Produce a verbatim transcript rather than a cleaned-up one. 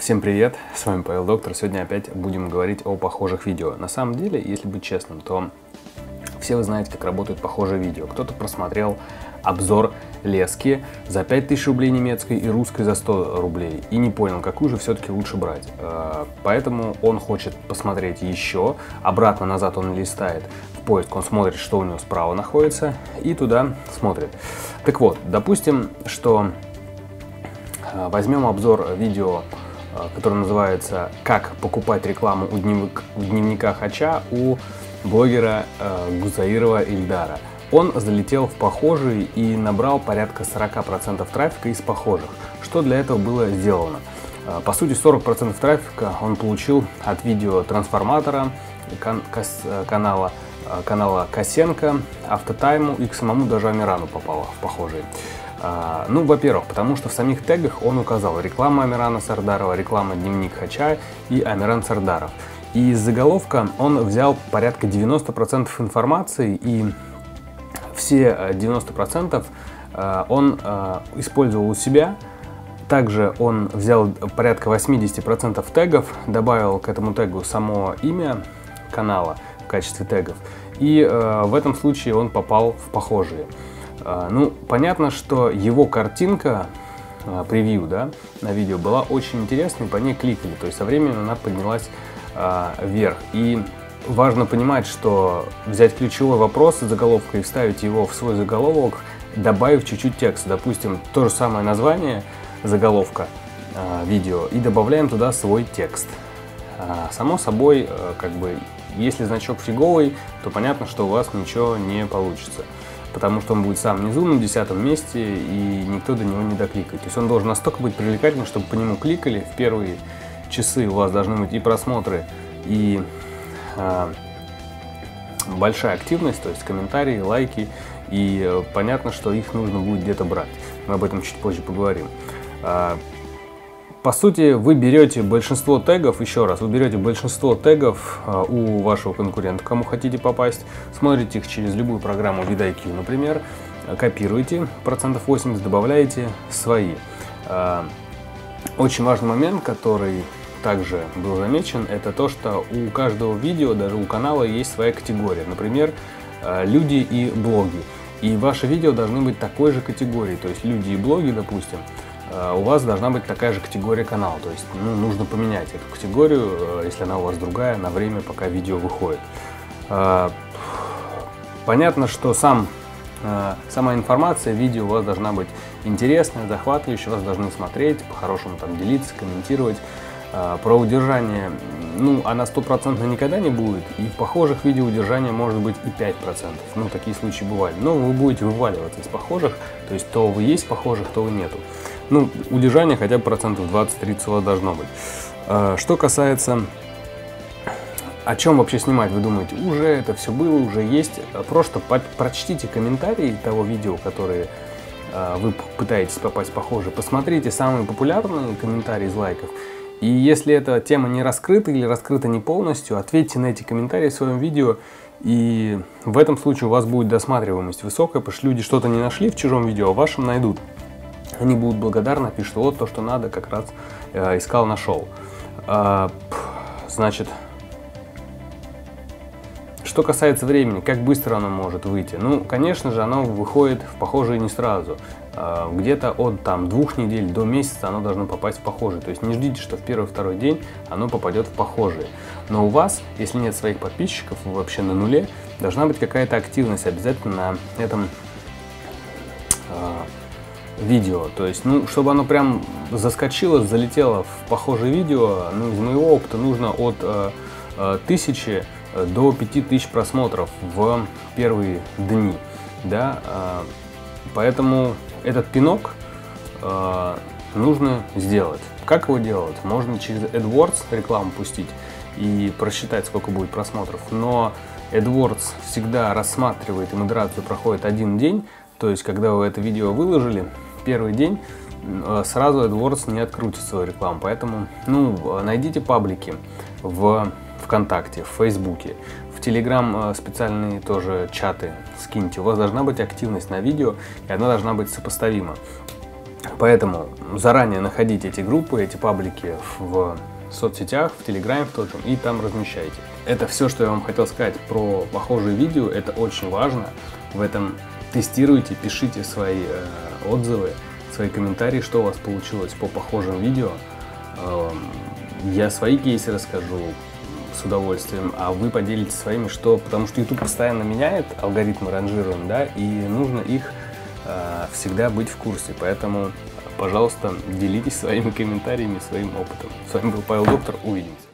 Всем привет, с вами Павел Доктор. Сегодня опять будем говорить о похожих видео. На самом деле, если быть честным, то все вы знаете, как работают похожие видео. Кто-то просмотрел обзор лески за пять тысяч рублей немецкой и русской за сто рублей и не понял, какую же все-таки лучше брать. Поэтому он хочет посмотреть еще, обратно назад он листает в поиск, он смотрит, что у него справа находится, и туда смотрит. Так вот, допустим, что... Возьмем обзор видео, которое называется «Как покупать рекламу у дневник... дневника Хача» у блогера э, Гузаирова Эльдара. Он залетел в похожие и набрал порядка сорока процентов трафика из похожих. Что для этого было сделано? По сути, сорок процентов трафика он получил от видео трансформатора, кан... кос... канала, канала Косенко, Автотайму и к самому даже Амирану попало в похожие. Ну, во-первых, потому что в самих тегах он указал реклама Амирана Сардарова, реклама Дневник Хача и Амиран Сардаров. И из заголовка он взял порядка девяноста процентов информации, и все девяносто процентов он использовал у себя. Также он взял порядка восьмидесяти процентов тегов, добавил к этому тегу само имя канала в качестве тегов. И в этом случае он попал в похожие. Ну, понятно, что его картинка, превью, да, на видео была очень интересной, по ней кликали, то есть со временем она поднялась а, вверх. И важно понимать, что взять ключевой вопрос из заголовка и вставить его в свой заголовок, добавив чуть-чуть текста, допустим, то же самое название заголовка а, видео, и добавляем туда свой текст. А, само собой, а, как бы, если значок фиговый, то понятно, что у вас ничего не получится, потому что он будет сам внизу на десятом месте, и никто до него не докликает. То есть он должен настолько быть привлекательным, чтобы по нему кликали. В первые часы у вас должны быть и просмотры, и э, большая активность, то есть комментарии, лайки, и э, понятно, что их нужно будет где-то брать. Мы об этом чуть позже поговорим. Э, по сути, вы берете большинство тегов, еще раз, вы берете большинство тегов э, у вашего конкурента, кому хотите попасть, смотрите их через любую программу видай кью, например, копируете процентов восемьдесят, добавляете свои. Э, очень важный момент, который также был замечен, это то, что у каждого видео, даже у канала, есть своя категория, например, э, люди и блоги. И ваши видео должны быть такой же категории, то есть люди и блоги, допустим, у вас должна быть такая же категория канала, то есть ну, нужно поменять эту категорию, если она у вас другая, на время, пока видео выходит. Понятно, что сам, сама информация, видео у вас должна быть интересная, захватывающая, вас должны смотреть, по-хорошему там делиться, комментировать. Про удержание, ну, она стопроцентно никогда не будет, и в похожих видео удержание может быть и пять процентов, ну, такие случаи бывают, но вы будете вываливаться из похожих, то есть то вы есть похожих, то вы нету. Ну, удержание хотя бы процентов двадцать-тридцать у вас должно быть. Что касается, о чем вообще снимать, вы думаете, уже это все было, уже есть. Просто прочтите комментарии того видео, которые вы пытаетесь попасть похожие. Посмотрите самые популярные комментарии из лайков. И если эта тема не раскрыта или раскрыта не полностью, ответьте на эти комментарии в своем видео. И в этом случае у вас будет досматриваемость высокая, потому что люди что-то не нашли в чужом видео, а в вашем найдут. Они будут благодарны, пишут, вот то, что надо, как раз э, искал, нашел. Э, значит, что касается времени, как быстро оно может выйти? Ну, конечно же, оно выходит в похожие не сразу. Э, где-то от там, двух недель до месяца оно должно попасть в похожие. То есть не ждите, что в первый-второй день оно попадет в похожие. Но у вас, если нет своих подписчиков, вы вообще на нуле, должна быть какая-то активность обязательно на этом э, видео, то есть, ну, чтобы оно прям заскочило, залетело в похожее видео, ну, из моего опыта нужно от э, тысячи до пяти тысяч просмотров в первые дни, да, э, поэтому этот пинок э, нужно сделать. Как его делать? Можно через эдвордс рекламу пустить и просчитать, сколько будет просмотров, но эдвордс всегда рассматривает и модерацию проходит один день. То есть, когда вы это видео выложили, первый день сразу эдвордс не открутит свою рекламу. Поэтому ну, найдите паблики в ВКонтакте, в Фейсбуке, в Telegram специальные тоже чаты скиньте. У вас должна быть активность на видео, и она должна быть сопоставима. Поэтому заранее находите эти группы, эти паблики в соцсетях, в Телеграме, в тот, и там размещайте. Это все, что я вам хотел сказать про похожие видео, это очень важно. В этом тестируйте, пишите свои э, отзывы, свои комментарии, что у вас получилось по похожим видео. Э, я свои кейсы расскажу с удовольствием, а вы поделитесь своими, что, потому что YouTube постоянно меняет алгоритмы ранжирования, да, и нужно их э, всегда быть в курсе, поэтому, пожалуйста, делитесь своими комментариями, своим опытом. С вами был Павел Доктор, увидимся.